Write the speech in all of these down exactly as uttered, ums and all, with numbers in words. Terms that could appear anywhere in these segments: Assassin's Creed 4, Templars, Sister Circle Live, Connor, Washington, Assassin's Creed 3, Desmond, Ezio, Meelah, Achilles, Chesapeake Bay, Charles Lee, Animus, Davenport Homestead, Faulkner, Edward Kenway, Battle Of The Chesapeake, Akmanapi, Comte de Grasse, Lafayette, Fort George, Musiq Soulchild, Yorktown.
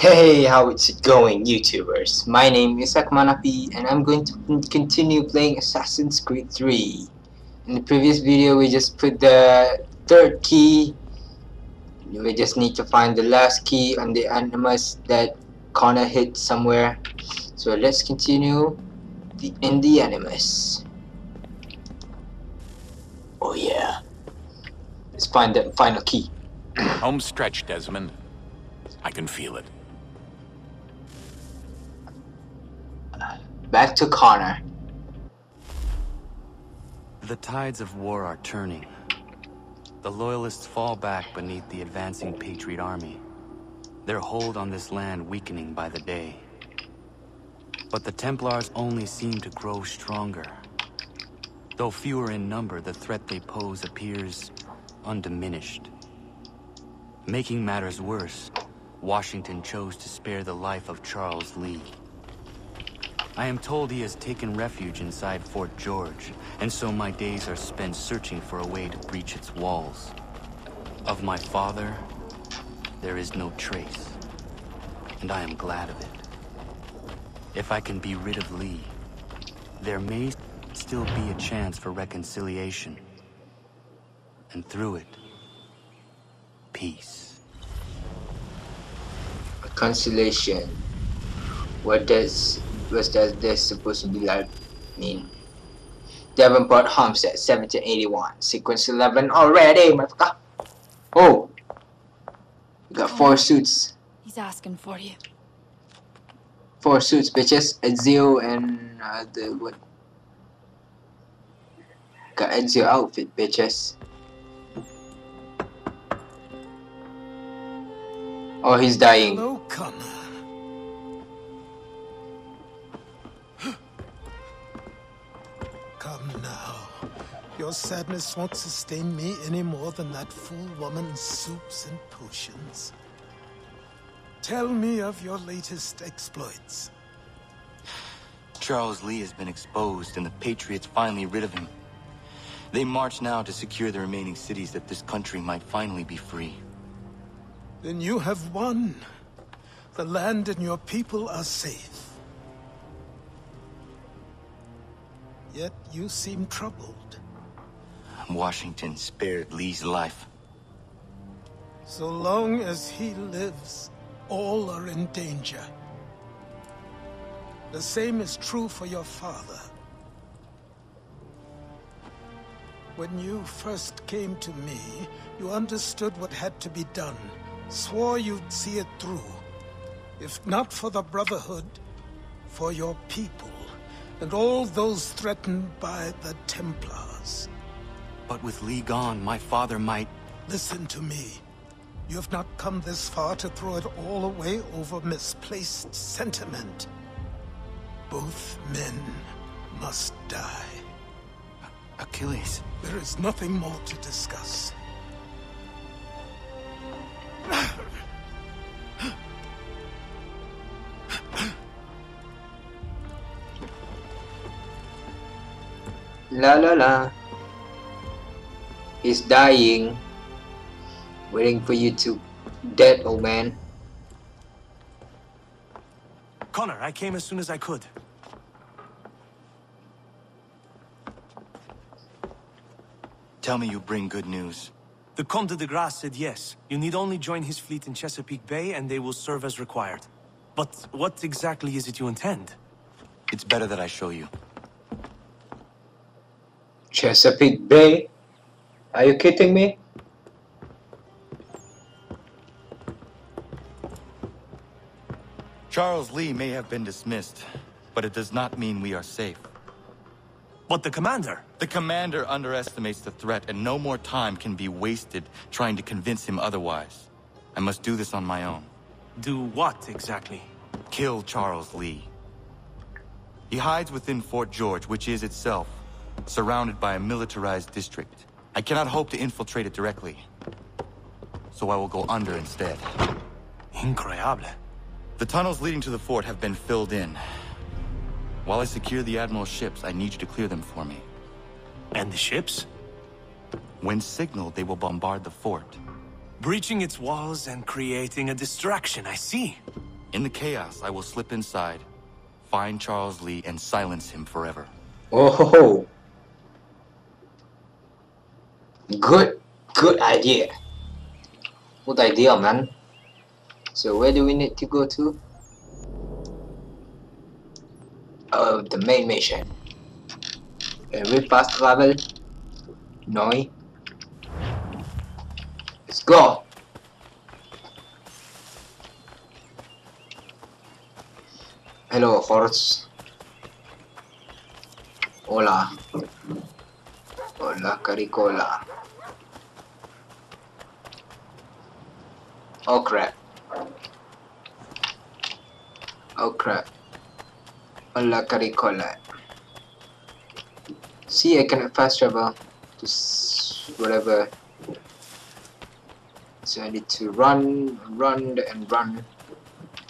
Hey, how is it going, YouTubers? My name is Akmanapi, and I'm going to continue playing Assassin's Creed three. In the previous video, we just put the third key. We just need to find the last key on the animus that Connor hit somewhere. So let's continue the, in the animus. Oh yeah. Let's find the final key. Home stretch, Desmond. I can feel it. Back to Connor. The tides of war are turning. The loyalists fall back beneath the advancing Patriot Army, their hold on this land weakening by the day. But the Templars only seem to grow stronger. Though fewer in number, the threat they pose appears undiminished. Making matters worse, Washington chose to spare the life of Charles Lee. I am told he has taken refuge inside Fort George, and so my days are spent searching for a way to breach its walls. Of my father, there is no trace, and I am glad of it. If I can be rid of Lee, there may still be a chance for reconciliation, and through it, peace. Reconciliation. What does what does this supposed to be like mean? Davenport Homestead, seventeen eighty-one, sequence eleven already, motherfucker. Oh, we got four suits. He's asking for you. Four suits, bitches. Ezio and uh, the what? Got Ezio outfit, bitches. Oh, he's dying. Hello, Connor. Come now. Your sadness won't sustain me any more than that fool woman's soups and potions. Tell me of your latest exploits. Charles Lee has been exposed, and the Patriots finally rid of him. They march now to secure the remaining cities that this country might finally be free. Then you have won. The land and your people are safe. Yet you seem troubled. Washington spared Lee's life. So long as he lives, all are in danger. The same is true for your father. When you first came to me, you understood what had to be done. Swore you'd see it through. If not for the Brotherhood, for your people, and all those threatened by the Templars. But with Lee gone, my father might... Listen to me. You have not come this far to throw it all away over misplaced sentiment. Both men must die. Achilles. There is nothing more to discuss. La la la. He's dying. Waiting for you to dead, old man. Connor, I came as soon as I could. Tell me you bring good news. The Comte de Grasse said yes. You need only join his fleet in Chesapeake Bay and they will serve as required. But what exactly is it you intend? It's better that I show you. Chesapeake Bay? Are you kidding me? Charles Lee may have been dismissed, but it does not mean we are safe. But the commander? The commander underestimates the threat, and no more time can be wasted trying to convince him otherwise. I must do this on my own. Do what, exactly? Kill Charles Lee. He hides within Fort George, which is itself surrounded by a militarized district. I cannot hope to infiltrate it directly, so I will go under instead. Incredible. The tunnels leading to the fort have been filled in. While I secure the Admiral's ships, I need you to clear them for me. And the ships? When signaled, they will bombard the fort. Breaching its walls and creating a distraction, I see. In the chaos, I will slip inside, find Charles Lee, and silence him forever. Oh, good, good idea. Good idea, man. So where do we need to go to? Oh, the main mission. Every fast travel. No. Let's go. Hello, horse. Hola. Hola, caricola. Oh crap. Oh crap. Hola, caricola. See, I can fast travel to whatever. So I need to run, run, and run.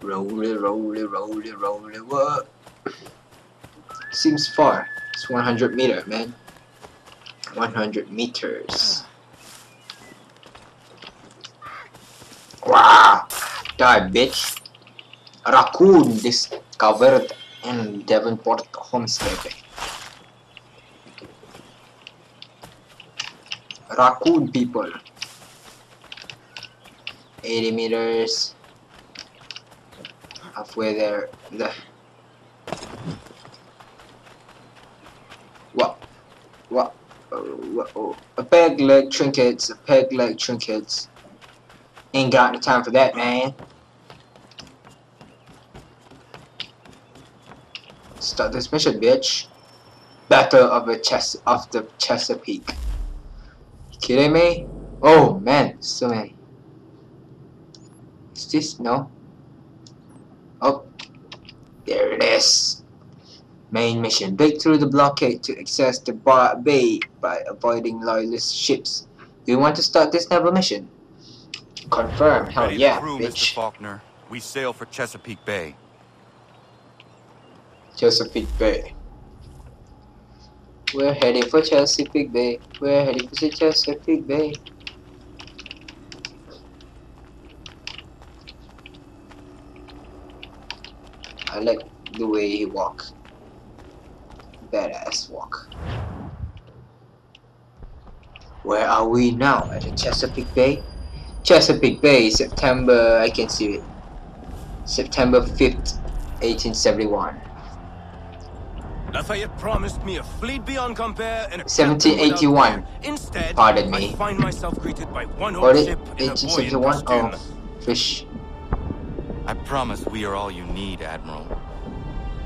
Rolly, rolly, rolly, rolly, what? Seems far. It's one hundred meter, man. one hundred meters. Wow! Die, bitch. Raccoon discovered in Davenport Homestead. Raccoon people. eighty meters. Halfway there. The what? What? Oh, what? Oh. A peg leg trinkets. A peg leg trinkets. Ain't got no time for that, man. Start this mission, bitch. Battle of the Chesa of the Chesapeake. You kidding me? Oh man, so many. Is this no? Oh, there it is. Main mission: break through the blockade to access the bay by avoiding loyalist ships. Do you want to start this naval mission? Confirm. Hell yeah, through, bitch. Mister Faulkner, we sail for Chesapeake Bay. Chesapeake Bay. We're heading for Chesapeake Bay. We're heading for Chesapeake Bay. I like the way he walk. Badass walk. Where are we now? At the Chesapeake Bay? Chesapeake Bay, September, I can see it. September fifth, eighteen seventy-one. Lafayette promised me a fleet beyond compare and a seventeen eighty-one. Instead, pardon me. I find myself greeted by one old ship in a eighteen seventy-one? Oh, fish. I promise we are all you need, Admiral.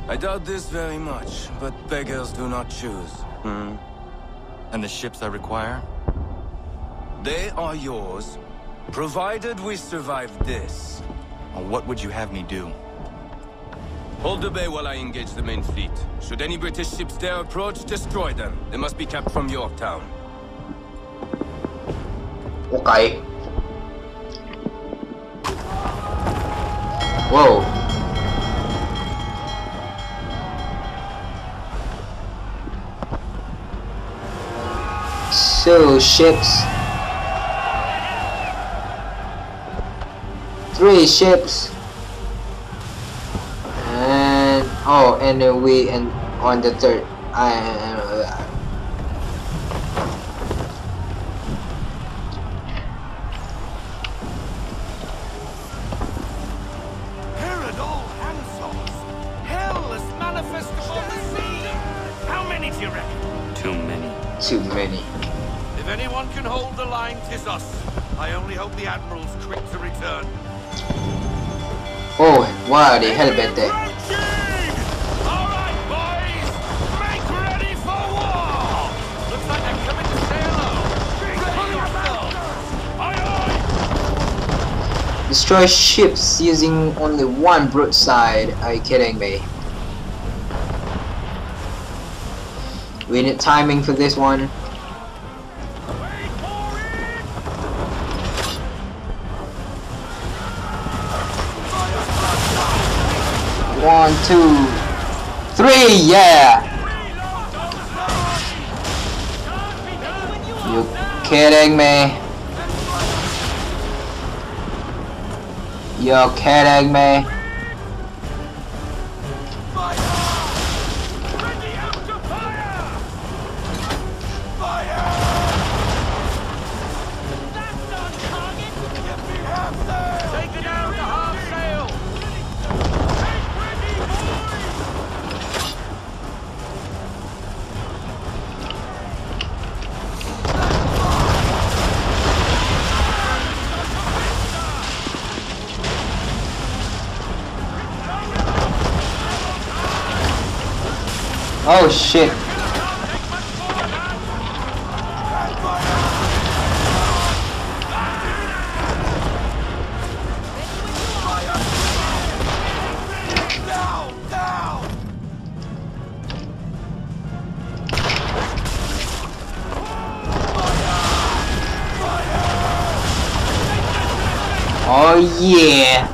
I doubt this very much, but beggars do not choose. Hmm. And the ships I require? They are yours, provided we survive this. And what would you have me do? Hold the bay while I engage the main fleet. Should any British ships dare approach, destroy them. They must be kept from Yorktown. Okay. Whoa. So, ships. Three ships. And oh, and then we and on the third. I, Too many. If anyone can hold the line, 'tis us. I only hope the Admiral's quick to return. Oh, why the hell about that? Alright, boys! Make ready for war! Looks like I'm coming to say hello. Destroy ships using only one broadside. Are you kidding me? We need timing for this one. One, two, three, yeah! You kidding me? You're kidding me? Oh shit. Oh yeah.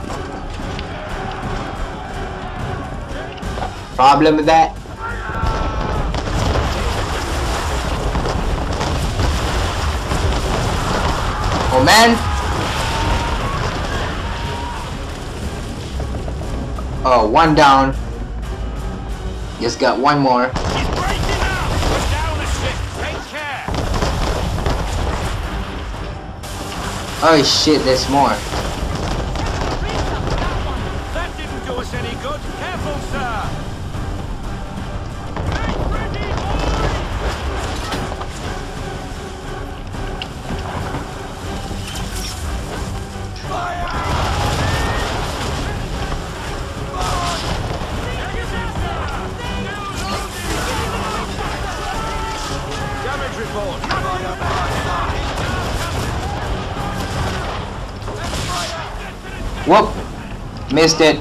Problem with that? Oh man. Oh, one down. Just got one more. He's breaking out. We're down a ship. Take care. Oh shit, there's more. Whoop! Missed it.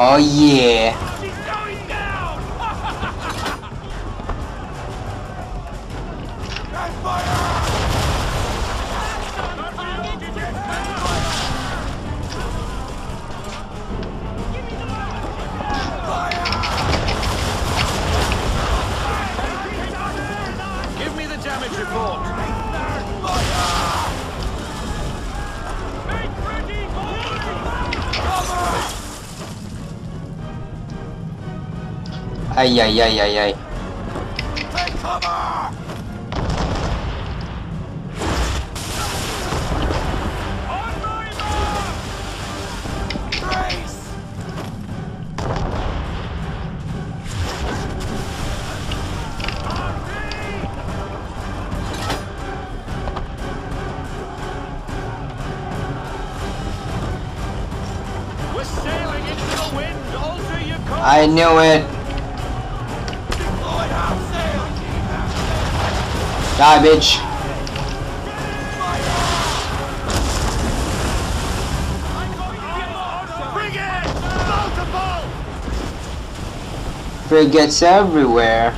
Oh yeah. She's going down. Give me the damage report. Ay, ay, ay, ay, ay. Take cover! On my mark! Grace! We're sailing into the wind. Alter your course. I knew it. Die, bitch. Frigates everywhere.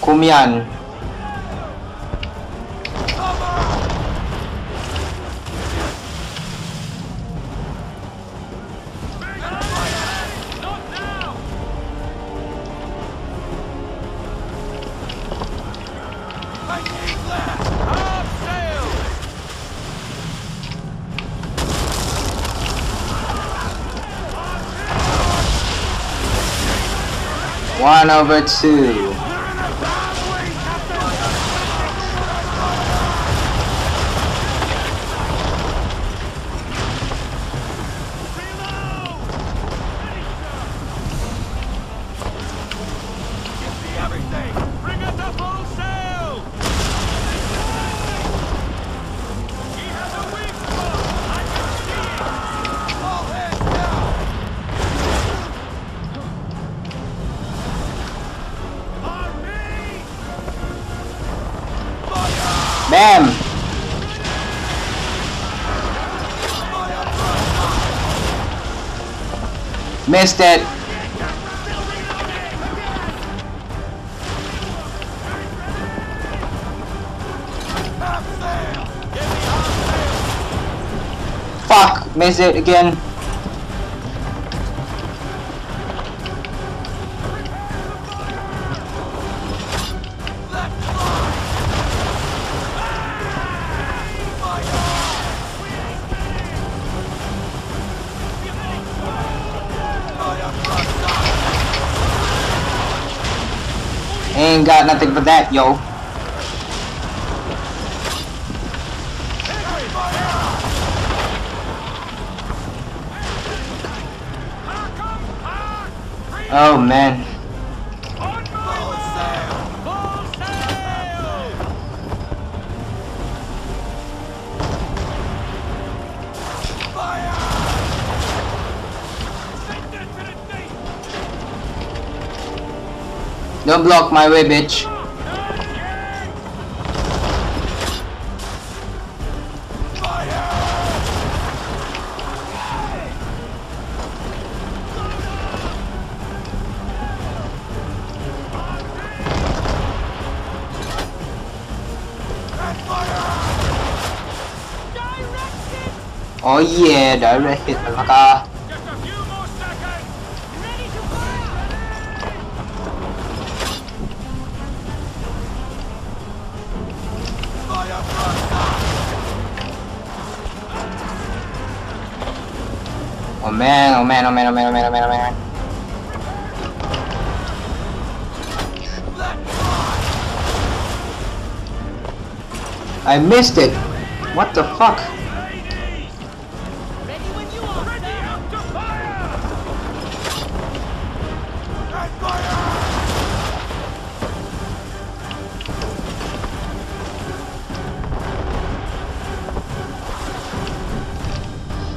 Kumian. One over two. Bam! Missed it! Fuck! miss it again. Ain't got nothing but that, yo. Oh man. Don't block my way, bitch. Oh yeah, direct hit, motherfucker. Oh man, oh man, oh man, oh man, oh man, oh man, oh man. I missed it. What the fuck?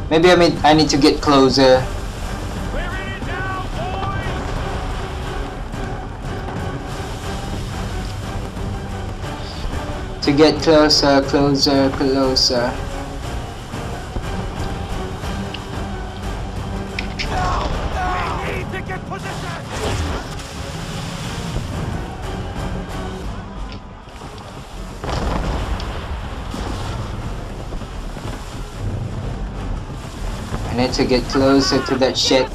Maybe I mean I need to get closer. We're in it now, boys. To get closer, closer, closer. Now, now. We need to get position. I need to get closer to that shit.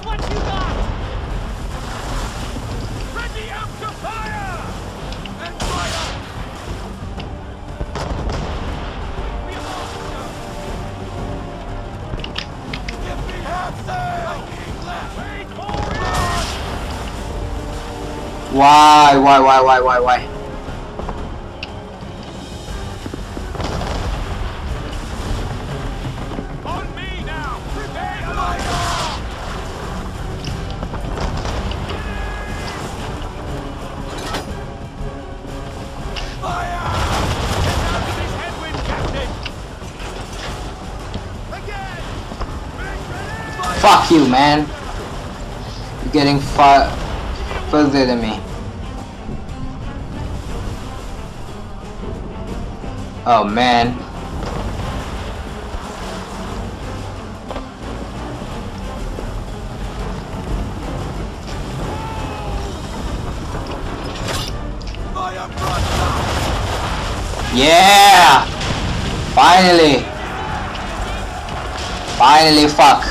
Why, why, why, why, why, why? Fuck you, man. You're getting far further than me. Oh, man. Yeah! Finally! Finally, fuck.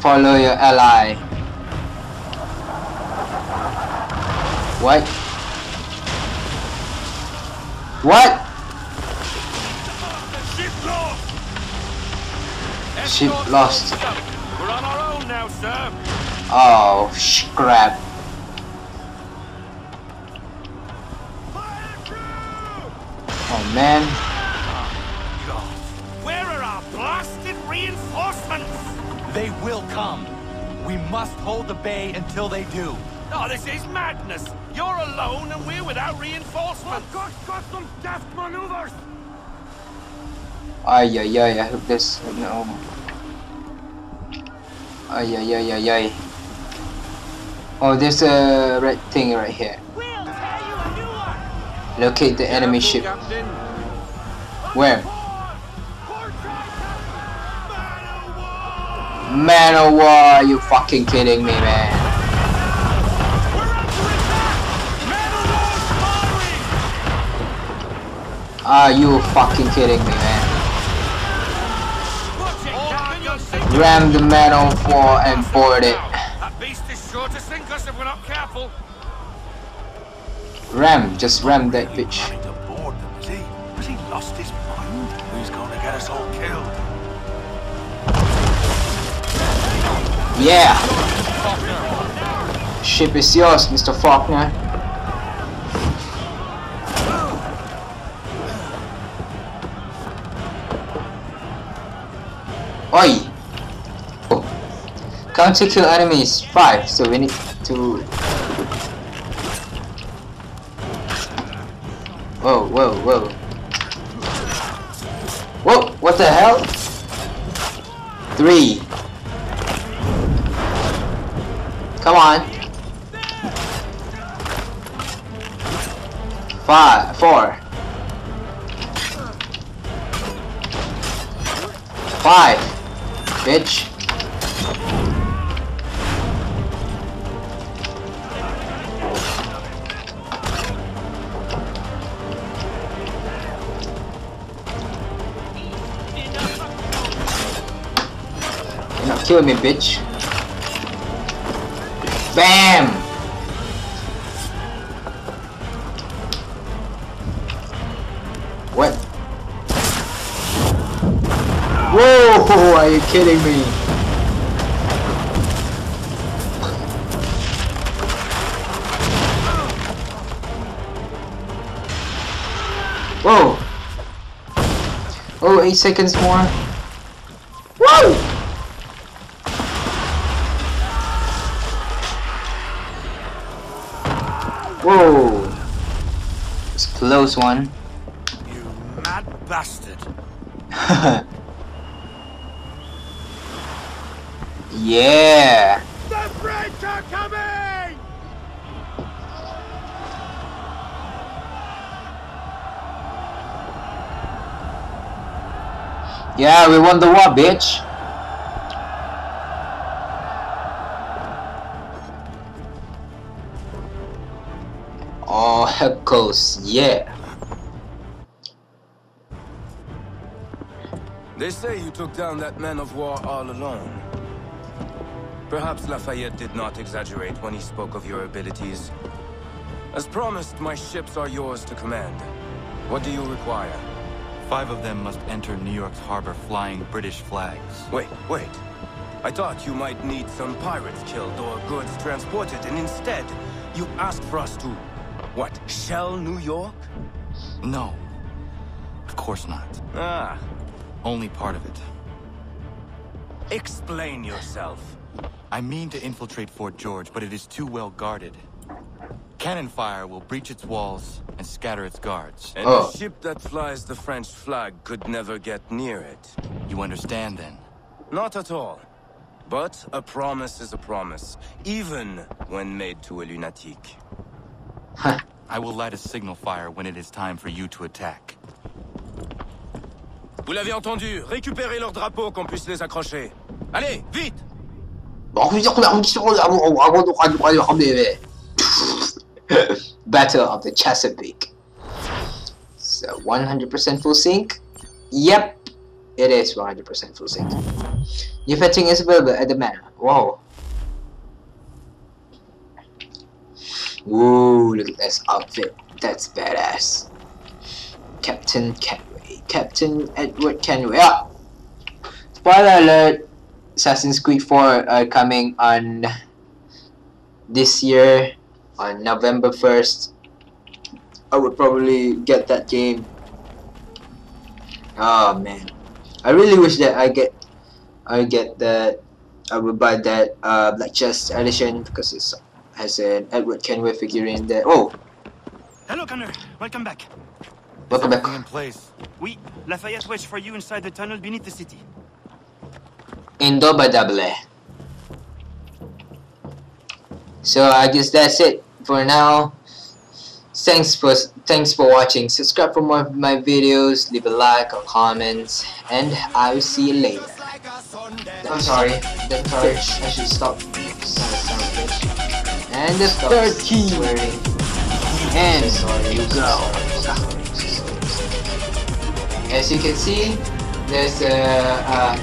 Follow your ally. What? What? Ship lost. We're on our own now, sir. Oh, crap. Oh man. Where are our blasted reinforcements? They will come. We must hold the bay until they do. Oh, this is madness. You're alone and we're without reinforcements. Oh, God's got some daft maneuvers. Ay, ay, ay, I hope this... No. Ay, ay, ay, ay, ay. Oh, there's a red thing right here. We'll tear you Locate the enemy ship. Where? Man of war, are you fucking kidding me, man? Are you fucking kidding me, man? Ram the man on four and board it. That beast is sure to sink us if we're not careful. Ram, just ram that bitch. Has he lost his mind? Who's gonna get us all killed? Yeah! Ship is yours, Mister Faulkner. Oi! Oh. Count to kill enemies, five, so we need to... Whoa, whoa, whoa. Whoa, what the hell? Three. Come on. Five, four. Five, bitch. Kill me, bitch. Bam! What? Whoa, are you kidding me? Whoa! Oh, eight seconds more. Whoa! Whoa! It's a close one. You mad bastard! Yeah! The French are coming! Yeah, we won the war, bitch! Oh, help coast, yeah. They say you took down that man of war all alone. Perhaps Lafayette did not exaggerate when he spoke of your abilities. As promised, my ships are yours to command. What do you require? Five of them must enter New York's harbor flying British flags. Wait, wait. I thought you might need some pirates killed or goods transported, and instead, you asked for us to... What? Shell New York? No. Of course not. Ah. Only part of it. Explain yourself. I mean to infiltrate Fort George, but it is too well guarded. Cannon fire will breach its walls and scatter its guards. And oh. A ship that flies the French flag could never get near it. You understand then? Not at all. But a promise is a promise, even when made to a lunatic. Huh. I will light a signal fire when it is time for you to attack. Vous l'avez entendu. Récupérez leurs drapeaux qu'on puisse les accrocher. Allez, vite. Battle of the Chesapeake. So one hundred percent full sync. Yep, it is one hundred percent full sync. New fetching is available at the manor. Wow. Whoa, look at this outfit. That's badass. Captain Kenway. Captain Edward Kenway. Ah! Spoiler alert! Assassin's Creed four are coming on this year, on November first. I would probably get that game. Oh man. I really wish that I get I get that I would buy that uh Black Chest edition because it's has an Edward Kenway figurine there. Oh! Hello, Connor. Welcome back. Welcome back. In place. Oui, Lafayette waits for you inside the tunnel beneath the city. Indomitable. So I guess that's it for now. Thanks for thanks for watching. Subscribe for more of my videos, leave a like or comment, and I'll see you later. I'm sorry. I'm sorry. I should stop. And the third key. And you go. As you can see, there's a, a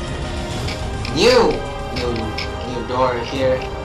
new new new door here.